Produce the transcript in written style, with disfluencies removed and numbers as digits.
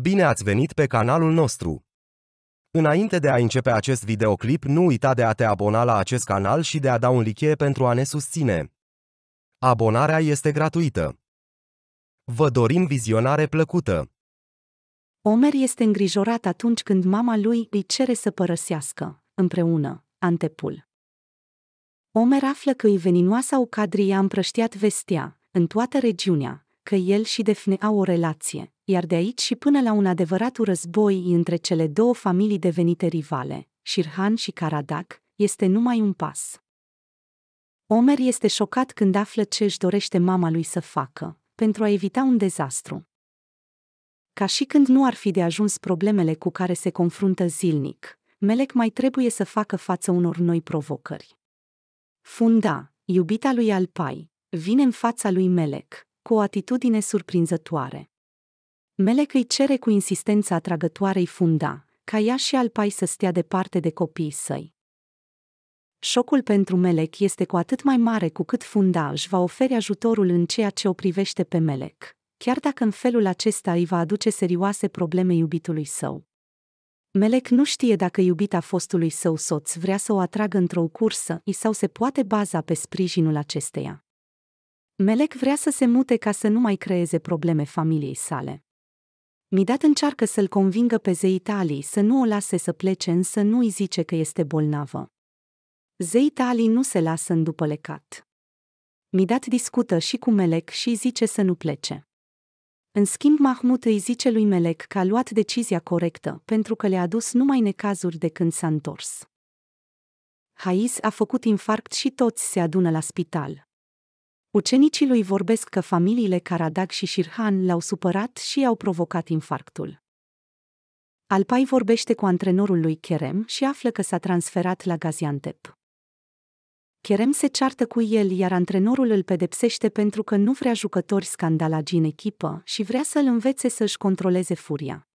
Bine ați venit pe canalul nostru! Înainte de a începe acest videoclip, nu uita de a te abona la acest canal și de a da un like pentru a ne susține. Abonarea este gratuită. Vă dorim vizionare plăcută! Omer este îngrijorat atunci când mama lui îi cere să părăsească, împreună, Antepul. Omer află că îi veninoasa ucadrie a împrăștiat vestea, în toată regiunea, că el și Defneau au o relație, iar de aici și până la un adevărat război între cele două familii devenite rivale, Shirhan și Karadak, este numai un pas. Omer este șocat când află ce își dorește mama lui să facă, pentru a evita un dezastru. Ca și când nu ar fi de ajuns problemele cu care se confruntă zilnic, Melek mai trebuie să facă față unor noi provocări. Funda, iubita lui Alpai, vine în fața lui Melek, cu o atitudine surprinzătoare. Melek îi cere cu insistența atragătoarei Funda, ca ea și Alpai să stea departe de copiii săi. Șocul pentru Melek este cu atât mai mare cu cât Funda își va oferi ajutorul în ceea ce o privește pe Melek, chiar dacă în felul acesta îi va aduce serioase probleme iubitului său. Melek nu știe dacă iubita fostului său soț vrea să o atragă într-o cursă sau se poate baza pe sprijinul acesteia. Melek vrea să se mute ca să nu mai creeze probleme familiei sale. Midat încearcă să-l convingă pe Zeitali să nu o lase să plece, însă nu îi zice că este bolnavă. Zeitali nu se lasă îndupălecat. Midat discută și cu Melek și îi zice să nu plece. În schimb, Mahmud îi zice lui Melek că a luat decizia corectă, pentru că le-a adus numai necazuri de când s-a întors. Haiz a făcut infarct și toți se adună la spital. Ucenicii lui vorbesc că familiile Karadak și Shirhan l-au supărat și i-au provocat infarctul. Alpai vorbește cu antrenorul lui Kerem și află că s-a transferat la Gaziantep. Kerem se ceartă cu el, iar antrenorul îl pedepsește pentru că nu vrea jucători scandalagi în echipă și vrea să-l învețe să-și controleze furia.